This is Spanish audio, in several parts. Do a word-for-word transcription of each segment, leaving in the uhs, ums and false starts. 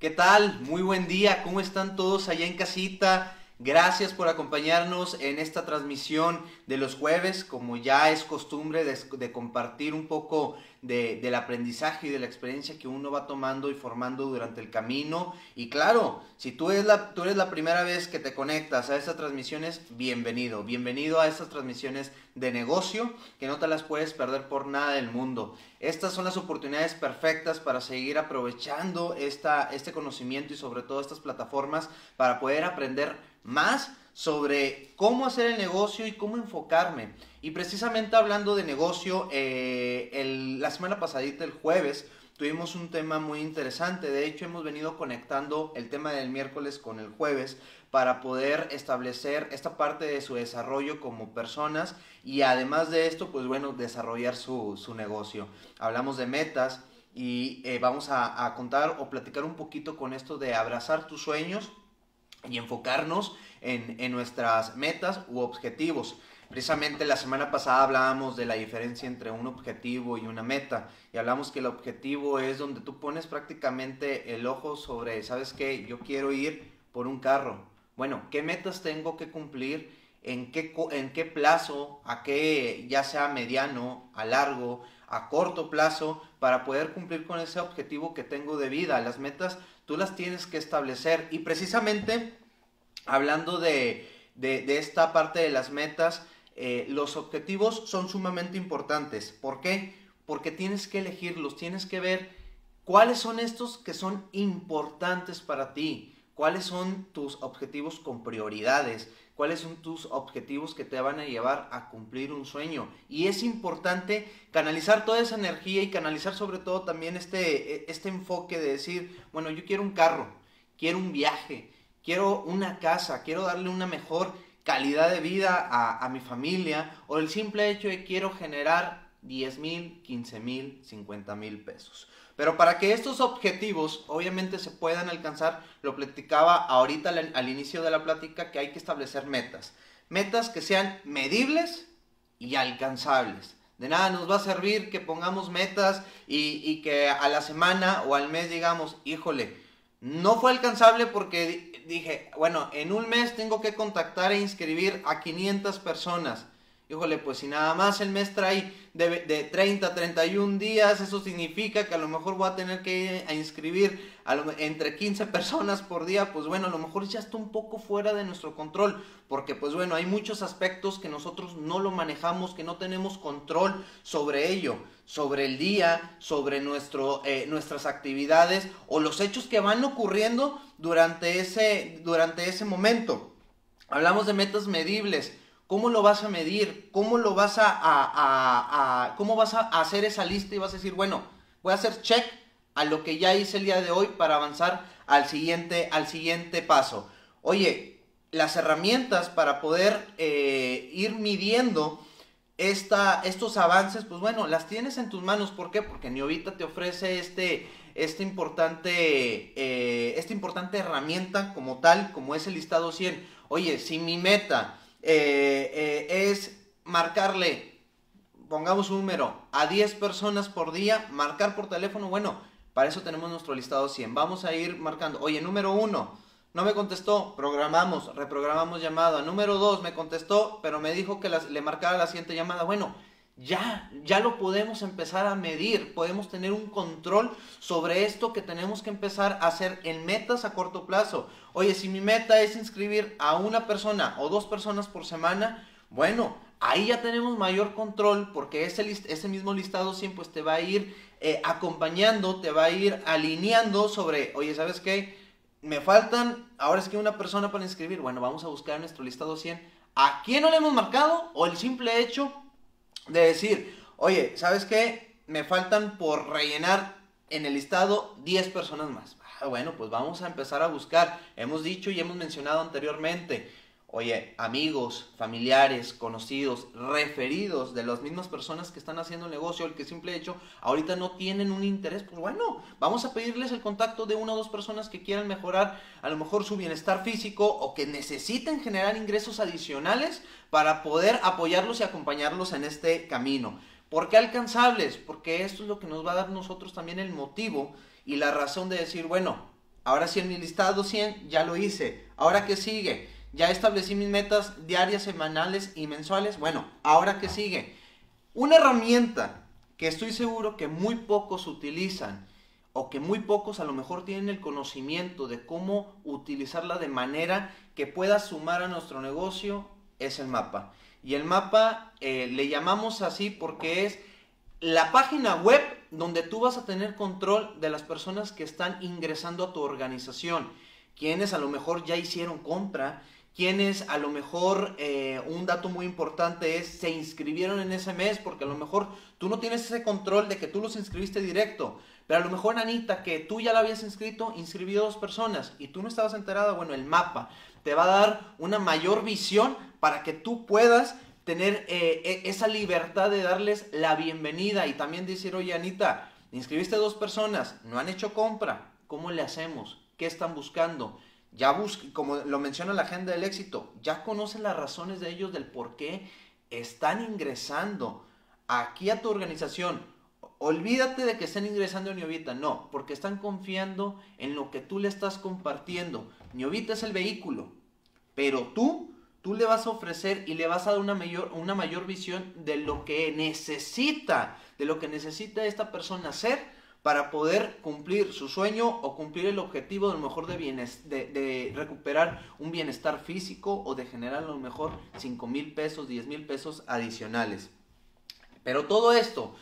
¿Qué tal? Muy buen día, ¿cómo están todos allá en casita? Gracias por acompañarnos en esta transmisión de los jueves, como ya es costumbre de, de compartir un poco de, del aprendizaje y de la experiencia que uno va tomando y formando durante el camino. Y claro, si tú eres la, tú eres la primera vez que te conectas a estas transmisiones, bienvenido, bienvenido a estas transmisiones de negocio que no te las puedes perder por nada del mundo. Estas son las oportunidades perfectas para seguir aprovechando esta, este conocimiento y sobre todo estas plataformas para poder aprender más sobre cómo hacer el negocio y cómo enfocarme. Y precisamente hablando de negocio, eh, el, la semana pasadita, el jueves, tuvimos un tema muy interesante. De hecho, hemos venido conectando el tema del miércoles con el jueves para poder establecer esta parte de su desarrollo como personas y además de esto, pues bueno, desarrollar su, su negocio. Hablamos de metas y eh, vamos a, a contar o platicar un poquito con esto de abrazar tus sueños y enfocarnos en, en nuestras metas u objetivos. Precisamente la semana pasada hablábamos de la diferencia entre un objetivo y una meta, y hablamos que el objetivo es donde tú pones prácticamente el ojo sobre, ¿sabes qué? Yo quiero ir por un carro. Bueno, ¿qué metas tengo que cumplir? ¿En qué, en qué plazo? ¿A qué? Ya sea mediano, a largo, a corto plazo, para poder cumplir con ese objetivo que tengo de vida. Las metas tú las tienes que establecer. Y precisamente, hablando de, de, de esta parte de las metas, eh, los objetivos son sumamente importantes. ¿Por qué? Porque tienes que elegirlos, tienes que ver cuáles son estos que son importantes para ti, cuáles son tus objetivos con prioridades, cuáles son tus objetivos que te van a llevar a cumplir un sueño. Y es importante canalizar toda esa energía y canalizar sobre todo también este, este enfoque de decir, bueno, yo quiero un carro, quiero un viaje, quiero una casa, quiero darle una mejor calidad de vida a, a mi familia, o el simple hecho de quiero generar diez mil, quince mil, cincuenta mil pesos. Pero para que estos objetivos obviamente se puedan alcanzar, lo platicaba ahorita al, al inicio de la plática, que hay que establecer metas. Metas que sean medibles y alcanzables. De nada nos va a servir que pongamos metas y, y que a la semana o al mes digamos, híjole, no fue alcanzable porque dije, bueno, en un mes tengo que contactar e inscribir a quinientas personas. Híjole, pues si nada más el mes trae de, de treinta a treinta y uno días, eso significa que a lo mejor voy a tener que ir a inscribir a lo, entre quince personas por día. Pues bueno, a lo mejor ya está un poco fuera de nuestro control, porque pues bueno, hay muchos aspectos que nosotros no lo manejamos, que no tenemos control sobre ello, sobre el día, sobre nuestro, eh, nuestras actividades o los hechos que van ocurriendo durante ese, durante ese momento. Hablamos de metas medibles. ¿Cómo lo vas a medir? ¿Cómo lo vas a, a, a, a, cómo vas a hacer esa lista? Y vas a decir, bueno, voy a hacer check a lo que ya hice el día de hoy para avanzar al siguiente, al siguiente paso. Oye, las herramientas para poder eh, ir midiendo esta, estos avances, pues bueno, las tienes en tus manos. ¿Por qué? Porque Neovita te ofrece este, este importante, eh, esta importante herramienta como tal, como es el listado cien. Oye, si mi meta Eh, eh, es marcarle, pongamos un número, a diez personas por día, marcar por teléfono. Bueno, para eso tenemos nuestro listado cien. Vamos a ir marcando, oye, número uno, no me contestó, programamos, reprogramamos llamada. Número dos, me contestó, pero me dijo que las, le marcara la siguiente llamada. Bueno, ya, ya lo podemos empezar a medir, podemos tener un control sobre esto que tenemos que empezar a hacer en metas a corto plazo. Oye, si mi meta es inscribir a una persona o dos personas por semana, bueno, ahí ya tenemos mayor control porque ese, list, ese mismo listado cien pues te va a ir eh, acompañando, te va a ir alineando sobre, oye, ¿sabes qué? Me faltan, ahora es que una persona para inscribir, bueno, vamos a buscar en nuestro listado cien a quién no le hemos marcado o el simple hecho de decir, oye, ¿sabes qué? Me faltan por rellenar en el listado diez personas más. Ah, bueno, pues vamos a empezar a buscar. Hemos dicho y hemos mencionado anteriormente, oye, amigos, familiares, conocidos, referidos de las mismas personas que están haciendo el negocio, el que simple hecho ahorita no tienen un interés, pues bueno, vamos a pedirles el contacto de una o dos personas que quieran mejorar a lo mejor su bienestar físico o que necesiten generar ingresos adicionales para poder apoyarlos y acompañarlos en este camino. ¿Por qué alcanzables? Porque esto es lo que nos va a dar nosotros también el motivo y la razón de decir, bueno, Ahora sí, en mi listado cien ya lo hice. Ahora, ¿qué sigue? Ya establecí mis metas diarias, semanales y mensuales. Bueno, ¿ahora qué sigue? Una herramienta que estoy seguro que muy pocos utilizan, o que muy pocos a lo mejor tienen el conocimiento de cómo utilizarla de manera que pueda sumar a nuestro negocio, es el mapa. Y el mapa eh, le llamamos así porque es la página web donde tú vas a tener control de las personas que están ingresando a tu organización, quienes a lo mejor ya hicieron compra, quienes a lo mejor, eh, un dato muy importante es, se inscribieron en ese mes, porque a lo mejor tú no tienes ese control de que tú los inscribiste directo, pero a lo mejor Anita, que tú ya la habías inscrito, inscribió dos personas y tú no estabas enterada. Bueno, el mapa te va a dar una mayor visión para que tú puedas tener eh, esa libertad de darles la bienvenida y también decir, oye Anita, inscribiste dos personas, no han hecho compra, ¿cómo le hacemos? ¿Qué están buscando? Ya busque, como lo menciona la Agenda del Éxito, ya conocen las razones de ellos del por qué están ingresando aquí a tu organización. Olvídate de que estén ingresando a Neovita, no, porque están confiando en lo que tú le estás compartiendo. Neovita es el vehículo, pero tú, tú le vas a ofrecer y le vas a dar una mayor, una mayor visión de lo que necesita, de lo que necesita esta persona hacer para poder cumplir su sueño o cumplir el objetivo de lo mejor de, bienes, de, de recuperar un bienestar físico o de generar a lo mejor cinco mil pesos, diez mil pesos adicionales. Pero todo esto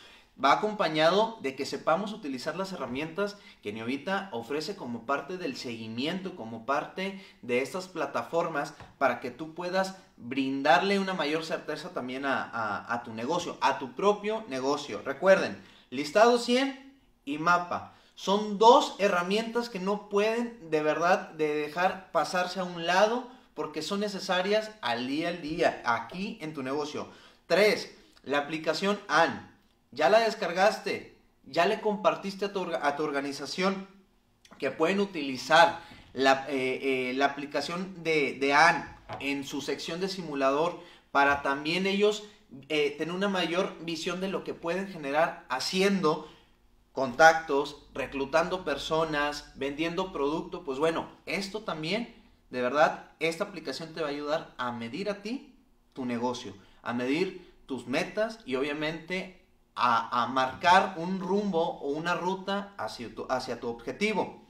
va acompañado de que sepamos utilizar las herramientas que Neovita ofrece como parte del seguimiento, como parte de estas plataformas, para que tú puedas brindarle una mayor certeza también a, a, a tu negocio, a tu propio negocio. Recuerden, listado cien y mapa son dos herramientas que no pueden de verdad de dejar pasarse a un lado, porque son necesarias al día al día aquí en tu negocio. Tres, la aplicación A N. Ya la descargaste, ya le compartiste a tu, a tu organización que pueden utilizar la, eh, eh, la aplicación de, de A N en su sección de simulador, para también ellos eh, tener una mayor visión de lo que pueden generar haciendo contactos, reclutando personas, vendiendo producto. Pues bueno, esto también, de verdad, esta aplicación te va a ayudar a medir a ti tu negocio, a medir tus metas y obviamente a, a marcar un rumbo o una ruta hacia tu, hacia tu objetivo.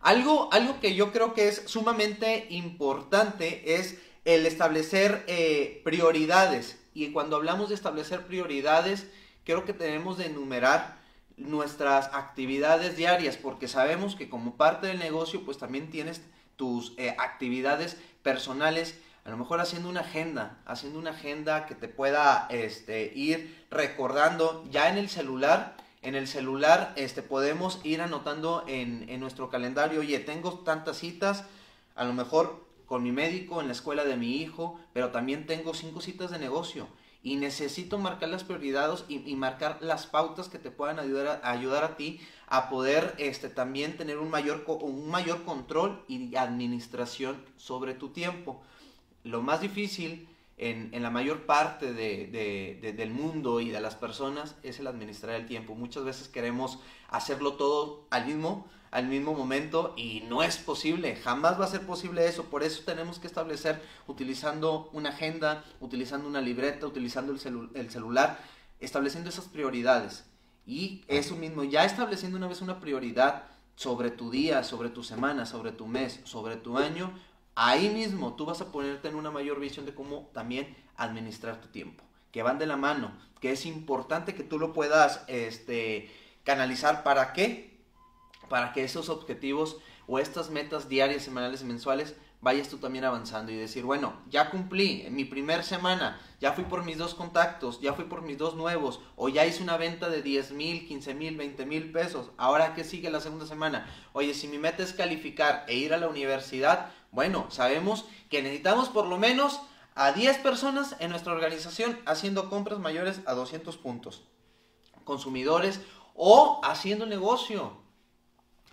Algo, algo que yo creo que es sumamente importante es el establecer eh, prioridades. Y cuando hablamos de establecer prioridades, creo que tenemos de enumerar nuestras actividades diarias, porque sabemos que como parte del negocio pues también tienes tus eh, actividades personales, a lo mejor haciendo una agenda, haciendo una agenda que te pueda este, ir recordando ya en el celular. En el celular este, podemos ir anotando en, en nuestro calendario, oye, tengo tantas citas, a lo mejor con mi médico, en la escuela de mi hijo, pero también tengo cinco citas de negocio. Y necesito marcar las prioridades y, y marcar las pautas que te puedan ayudar a, ayudar a ti a poder este, también tener un mayor, un mayor control y administración sobre tu tiempo. Lo más difícil en, en la mayor parte de, de, de, del mundo y de las personas es el administrar el tiempo. Muchas veces queremos hacerlo todo al mismo, al mismo momento, y no es posible, jamás va a ser posible eso. Por eso tenemos que establecer, utilizando una agenda, utilizando una libreta, utilizando el, celu el celular, estableciendo esas prioridades. Y eso mismo, ya estableciendo una vez una prioridad sobre tu día, sobre tu semana, sobre tu mes, sobre tu año, ahí mismo tú vas a ponerte en una mayor visión de cómo también administrar tu tiempo, que van de la mano, que es importante que tú lo puedas este, canalizar. ¿Para qué? Para que esos objetivos o estas metas diarias, semanales y mensuales vayas tú también avanzando y decir, bueno, ya cumplí en mi primer semana, ya fui por mis dos contactos, ya fui por mis dos nuevos, o ya hice una venta de diez mil, quince mil, veinte mil pesos. Ahora, ¿qué sigue la segunda semana? Oye, si mi meta es calificar e ir a la universidad, bueno, sabemos que necesitamos por lo menos a diez personas en nuestra organización haciendo compras mayores a doscientos puntos, consumidores o haciendo negocio.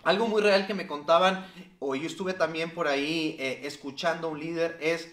Algo muy real que me contaban, o yo estuve también por ahí eh, escuchando a un líder, es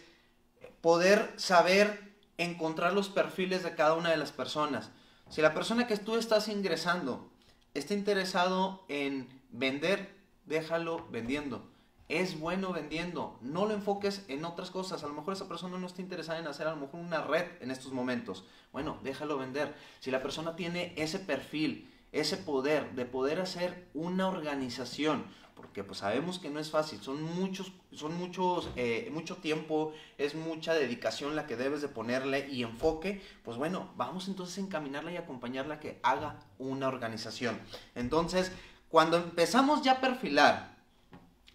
poder saber encontrar los perfiles de cada una de las personas. Si la persona que tú estás ingresando está interesado en vender, déjalo vendiendo. Es bueno vendiendo, no lo enfoques en otras cosas. A lo mejor esa persona no está interesada en hacer a lo mejor una red en estos momentos. Bueno, déjalo vender. Si la persona tiene ese perfil, ese poder de poder hacer una organización, porque pues sabemos que no es fácil, son muchos, son muchos, eh, mucho tiempo, es mucha dedicación la que debes de ponerle y enfoque, pues bueno, vamos entonces a encaminarla y acompañarla a que haga una organización. Entonces, cuando empezamos ya a perfilar,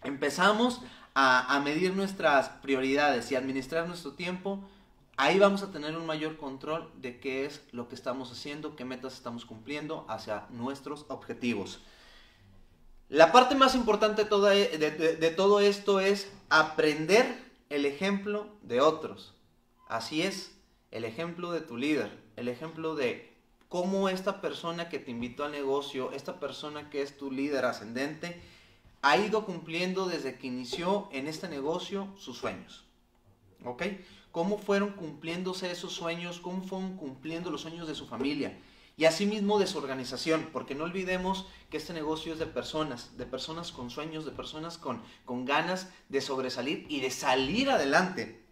empezamos a, a medir nuestras prioridades y administrar nuestro tiempo, ahí vamos a tener un mayor control de qué es lo que estamos haciendo, qué metas estamos cumpliendo hacia nuestros objetivos. La parte más importante de todo, de, de, de todo esto es aprender el ejemplo de otros. Así es, el ejemplo de tu líder, el ejemplo de cómo esta persona que te invitó al negocio, esta persona que es tu líder ascendente, ha ido cumpliendo desde que inició en este negocio sus sueños, ¿ok? Cómo fueron cumpliéndose esos sueños, cómo fueron cumpliendo los sueños de su familia y asimismo de su organización, porque no olvidemos que este negocio es de personas, de personas con sueños, de personas con, con ganas de sobresalir y de salir adelante.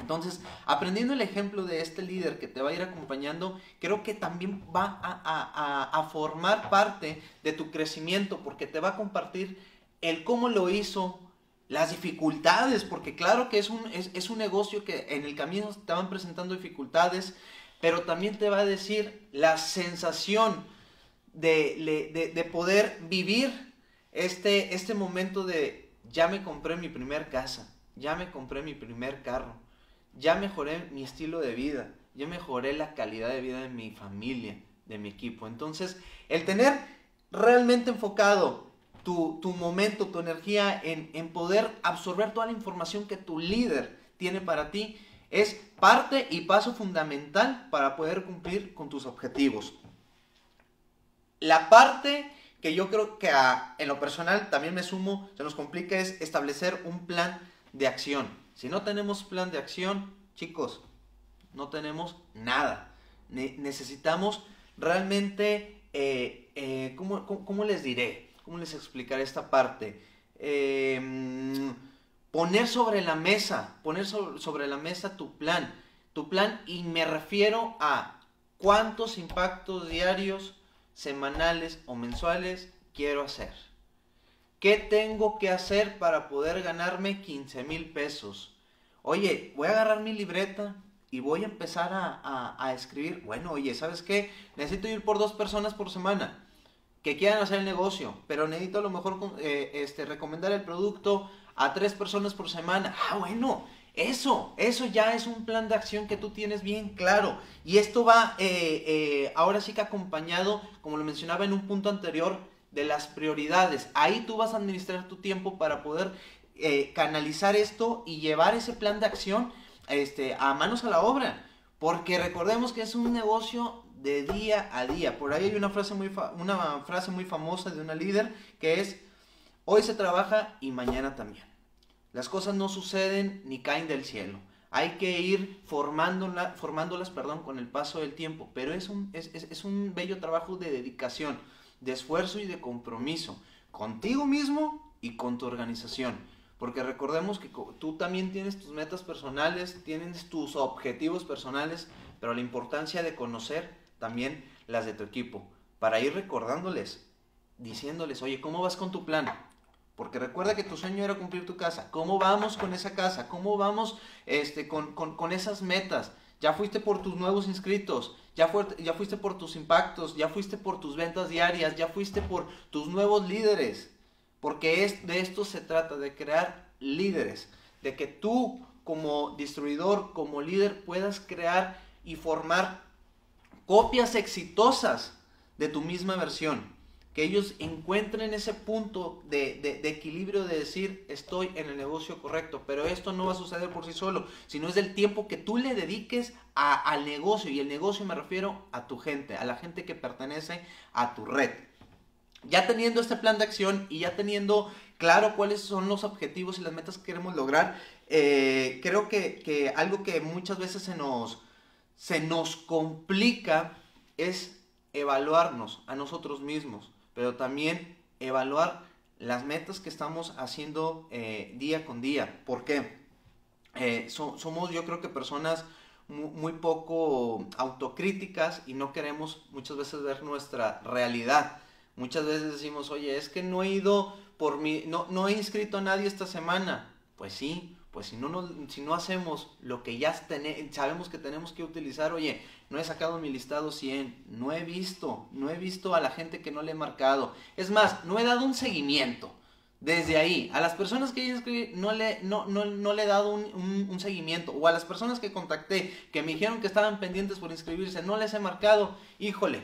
Entonces, aprendiendo el ejemplo de este líder que te va a ir acompañando, creo que también va a, a, a, a formar parte de tu crecimiento, porque te va a compartir el cómo lo hizo, las dificultades, porque claro que es un, es, es un negocio que en el camino te van presentando dificultades, pero también te va a decir la sensación de, de, de poder vivir este, este momento de ya me compré mi primer casa, ya me compré mi primer carro, ya mejoré mi estilo de vida, ya mejoré la calidad de vida de mi familia, de mi equipo. Entonces, el tener realmente enfocado Tu, tu momento, tu energía en, en poder absorber toda la información que tu líder tiene para ti es parte y paso fundamental para poder cumplir con tus objetivos. La parte que yo creo que a, en lo personal también me sumo, se nos complica, es establecer un plan de acción. Si no tenemos plan de acción, chicos, no tenemos nada. Ne- necesitamos realmente, eh, eh, ¿cómo, cómo, cómo les diré? ¿Cómo les explicaré esta parte? Eh, poner sobre la mesa, poner sobre, sobre la mesa tu plan. Tu plan, y me refiero a cuántos impactos diarios, semanales o mensuales quiero hacer. ¿Qué tengo que hacer para poder ganarme quince mil pesos? Oye, voy a agarrar mi libreta y voy a empezar a, a, a escribir. Bueno, oye, ¿sabes qué? Necesito ir por dos personas por semana que quieran hacer el negocio, pero necesito a lo mejor eh, este, recomendar el producto a tres personas por semana. Ah, bueno, eso, eso ya es un plan de acción que tú tienes bien claro. Y esto va eh, eh, ahora sí que acompañado, como lo mencionaba en un punto anterior, de las prioridades. Ahí tú vas a administrar tu tiempo para poder eh, canalizar esto y llevar ese plan de acción este, a manos a la obra. Porque recordemos que es un negocio de día a día. Por ahí hay una frase muy fa- una frase muy famosa de una líder que es: hoy se trabaja y mañana también. Las cosas no suceden ni caen del cielo. Hay que ir formándola, formándolas perdón, con el paso del tiempo. Pero es un, es, es, es un bello trabajo de dedicación, de esfuerzo y de compromiso contigo mismo y con tu organización. Porque recordemos que tú también tienes tus metas personales, tienes tus objetivos personales, pero la importancia de conocer también las de tu equipo, para ir recordándoles, diciéndoles: oye, ¿cómo vas con tu plan? Porque recuerda que tu sueño era cumplir tu casa. ¿Cómo vamos con esa casa? ¿Cómo vamos este, con, con, con esas metas? Ya fuiste por tus nuevos inscritos, ya, fu- ya fuiste por tus impactos, ya fuiste por tus ventas diarias, ya fuiste por tus nuevos líderes. Porque es, de esto se trata, de crear líderes, de que tú como distribuidor, como líder, puedas crear y formar copias exitosas de tu misma versión, que ellos encuentren ese punto de, de, de equilibrio de decir: estoy en el negocio correcto. Pero esto no va a suceder por sí solo, sino es del tiempo que tú le dediques a, al negocio, y el negocio me refiero a tu gente, a la gente que pertenece a tu red. Ya teniendo este plan de acción y ya teniendo claro cuáles son los objetivos y las metas que queremos lograr, eh, creo que, que algo que muchas veces se nos... se nos complica es evaluarnos a nosotros mismos, pero también evaluar las metas que estamos haciendo eh, día con día. ¿Por qué? Eh, so, somos yo creo que personas muy, muy poco autocríticas y no queremos muchas veces ver nuestra realidad. Muchas veces decimos, oye, es que no he ido por mi, no, no he inscrito a nadie esta semana. Pues sí, pues si no, nos, si no hacemos lo que ya ten, sabemos que tenemos que utilizar, oye, no he sacado mi listado cien, no he visto, no he visto a la gente que no le he marcado. Es más, no he dado un seguimiento. Desde ahí, a las personas que yo escribí no le, no, no, no le he dado un, un, un seguimiento, o a las personas que contacté que me dijeron que estaban pendientes por inscribirse, no les he marcado. Híjole,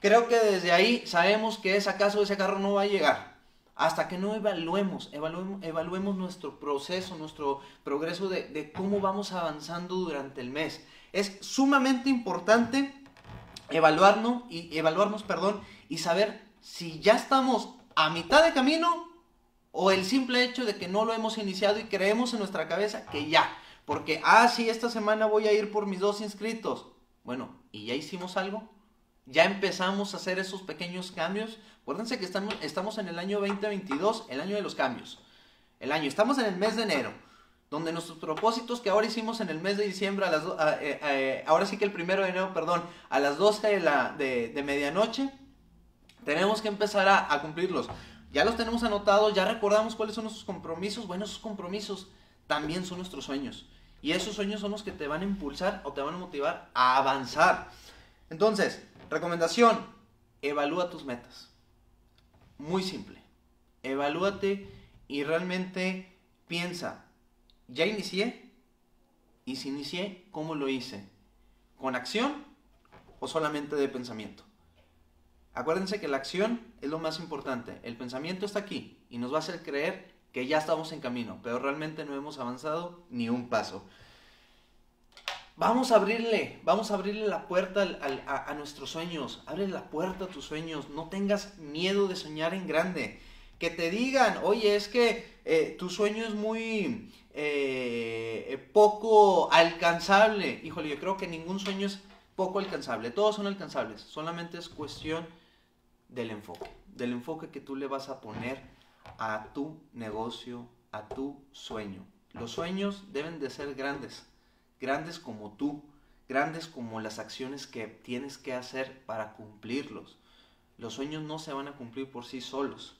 creo que desde ahí sabemos que ese acaso ese carro no va a llegar. Hasta que no evaluemos, evaluemos, evaluemos nuestro proceso, nuestro progreso de, de cómo vamos avanzando durante el mes. Es sumamente importante evaluarnos y, evaluarnos, perdón, y saber si ya estamos a mitad de camino, o el simple hecho de que no lo hemos iniciado y creemos en nuestra cabeza que ya. Porque, ah, sí, esta semana voy a ir por mis dos inscritos. Bueno, ¿y ya hicimos algo? ¿Ya empezamos a hacer esos pequeños cambios? Acuérdense que estamos, estamos en el año veinte veintidós, el año de los cambios. El año, estamos en el mes de enero, donde nuestros propósitos que ahora hicimos en el mes de diciembre, a las do, a, a, a, ahora sí que el primero de enero, perdón, a las doce de, la, de, de medianoche, tenemos que empezar a, a cumplirlos. Ya los tenemos anotados, ya recordamos cuáles son nuestros compromisos. Bueno, esos compromisos también son nuestros sueños. Y esos sueños son los que te van a impulsar o te van a motivar a avanzar. Entonces, recomendación, evalúa tus metas. Muy simple. Evalúate y realmente piensa, ¿ya inicié? Y si inicié, ¿cómo lo hice? ¿Con acción o solamente de pensamiento? Acuérdense que la acción es lo más importante. El pensamiento está aquí y nos va a hacer creer que ya estamos en camino, pero realmente no hemos avanzado ni un paso. Vamos a abrirle, vamos a abrirle la puerta al, al, a, a nuestros sueños. Abre la puerta a tus sueños. No tengas miedo de soñar en grande. Que te digan, oye, es que eh, tu sueño es muy eh, poco alcanzable. Híjole, yo creo que ningún sueño es poco alcanzable. Todos son alcanzables. Solamente es cuestión del enfoque, del enfoque que tú le vas a poner a tu negocio, a tu sueño. Los sueños deben de ser grandes, grandes como tú, grandes como las acciones que tienes que hacer para cumplirlos. Los sueños no se van a cumplir por sí solos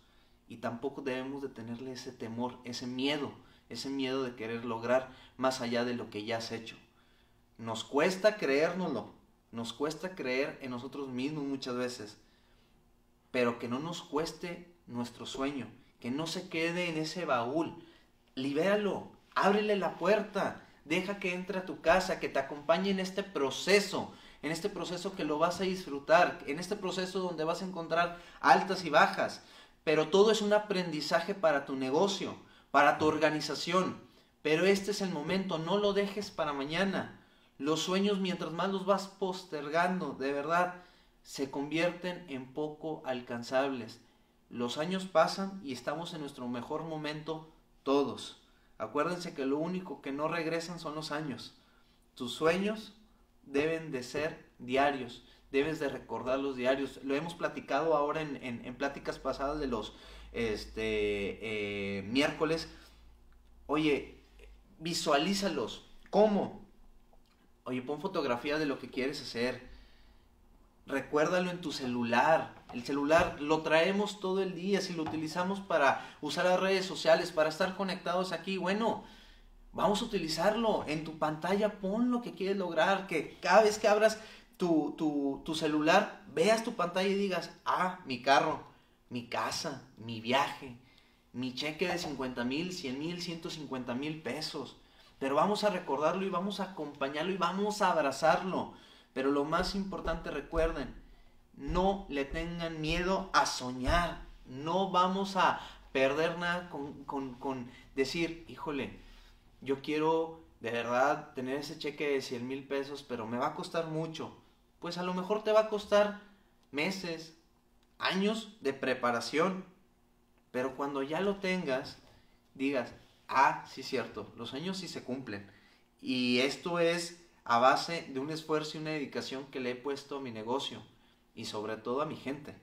y tampoco debemos de tenerle ese temor, ese miedo, ese miedo de querer lograr más allá de lo que ya has hecho. Nos cuesta creérnoslo, nos cuesta creer en nosotros mismos muchas veces, pero que no nos cueste nuestro sueño, que no se quede en ese baúl. Libéralo, ábrele la puerta, deja que entre a tu casa, que te acompañe en este proceso, en este proceso que lo vas a disfrutar, en este proceso donde vas a encontrar altas y bajas, pero todo es un aprendizaje para tu negocio, para tu organización, pero este es el momento, no lo dejes para mañana. Los sueños, mientras más los vas postergando, de verdad, se convierten en poco alcanzables. Los años pasan y estamos en nuestro mejor momento todos. Acuérdense que lo único que no regresan son los años. Tus sueños deben de ser diarios, debes de recordarlos diarios. Lo hemos platicado ahora en, en, en pláticas pasadas de los este, eh, miércoles. Oye, visualízalos. ¿Cómo? Oye, pon fotografía de lo que quieres hacer. Recuérdalo en tu celular. El celular lo traemos todo el día. Si lo utilizamos para usar las redes sociales, para estar conectados aquí, bueno, vamos a utilizarlo. En tu pantalla pon lo que quieres lograr. Que cada vez que abras tu, tu, tu celular, veas tu pantalla y digas, ah, mi carro, mi casa, mi viaje, mi cheque de cincuenta mil, cien mil, ciento cincuenta mil pesos. Pero vamos a recordarlo y vamos a acompañarlo y vamos a abrazarlo. Pero lo más importante, recuerden, no le tengan miedo a soñar. No vamos a perder nada con, con, con decir, híjole, yo quiero de verdad tener ese cheque de cien mil pesos, pero me va a costar mucho. Pues a lo mejor te va a costar meses, años de preparación. Pero cuando ya lo tengas, digas, ah, sí es cierto, los sueños sí se cumplen. Y esto es a base de un esfuerzo y una dedicación que le he puesto a mi negocio y sobre todo a mi gente.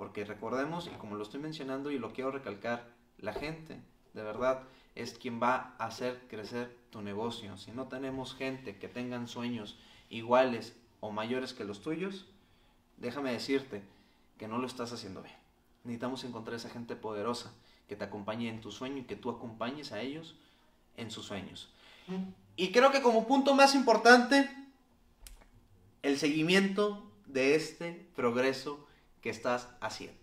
Porque recordemos, y como lo estoy mencionando y lo quiero recalcar, la gente de verdad es quien va a hacer crecer tu negocio. Si no tenemos gente que tengan sueños iguales o mayores que los tuyos, déjame decirte que no lo estás haciendo bien. Necesitamos encontrar esa gente poderosa que te acompañe en tu sueño y que tú acompañes a ellos en sus sueños. Y creo que como punto más importante, el seguimiento de este progreso que estás haciendo.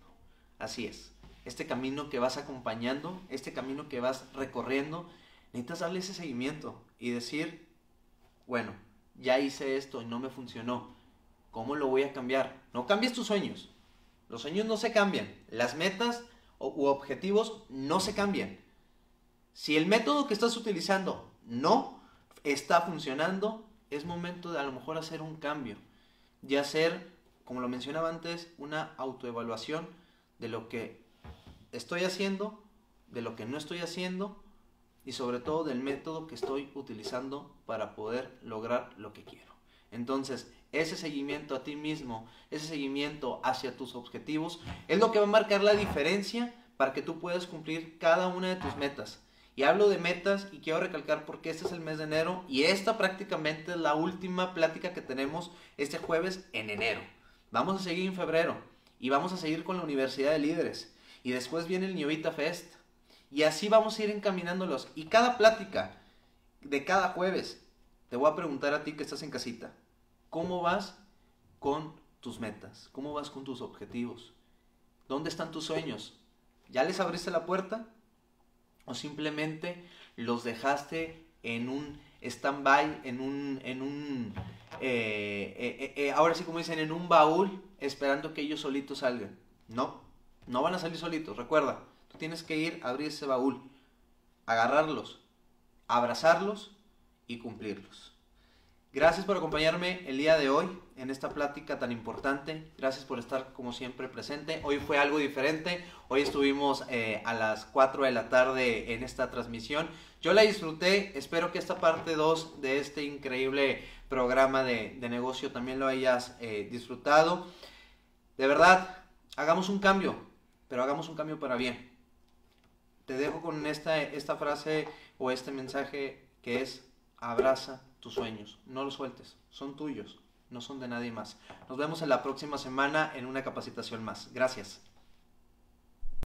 Así es, este camino que vas acompañando, este camino que vas recorriendo, necesitas darle ese seguimiento y decir, bueno, ya hice esto y no me funcionó, ¿cómo lo voy a cambiar? No cambies tus sueños, los sueños no se cambian, las metas u objetivos no se cambian. Si el método que estás utilizando no está funcionando, es momento de a lo mejor hacer un cambio y hacer, como lo mencionaba antes, una autoevaluación de lo que estoy haciendo, de lo que no estoy haciendo y sobre todo del método que estoy utilizando para poder lograr lo que quiero. Entonces, ese seguimiento a ti mismo, ese seguimiento hacia tus objetivos, es lo que va a marcar la diferencia para que tú puedas cumplir cada una de tus metas. Y hablo de metas y quiero recalcar porque este es el mes de enero y esta prácticamente es la última plática que tenemos este jueves en enero. Vamos a seguir en febrero y vamos a seguir con la Universidad de Líderes y después viene el Neovita Fest y así vamos a ir encaminándolos. Y cada plática de cada jueves te voy a preguntar a ti que estás en casita, ¿cómo vas con tus metas? ¿Cómo vas con tus objetivos? ¿Dónde están tus sueños? ¿Ya les abriste la puerta? ¿O simplemente los dejaste en un stand-by, en un, en un eh, eh, eh, ahora sí como dicen, en un baúl, esperando que ellos solitos salgan? No, no van a salir solitos, recuerda, tú tienes que ir a abrir ese baúl, agarrarlos, abrazarlos y cumplirlos. Gracias por acompañarme el día de hoy en esta plática tan importante. Gracias por estar como siempre presente. Hoy fue algo diferente. Hoy estuvimos eh, a las cuatro de la tarde en esta transmisión. Yo la disfruté. Espero que esta parte dos de este increíble programa de, de negocio también lo hayas eh, disfrutado. De verdad, hagamos un cambio, pero hagamos un cambio para bien. Te dejo con esta, esta frase o este mensaje que es abraza tus sueños, no los sueltes, son tuyos, no son de nadie más. Nos vemos en la próxima semana en una capacitación más. Gracias.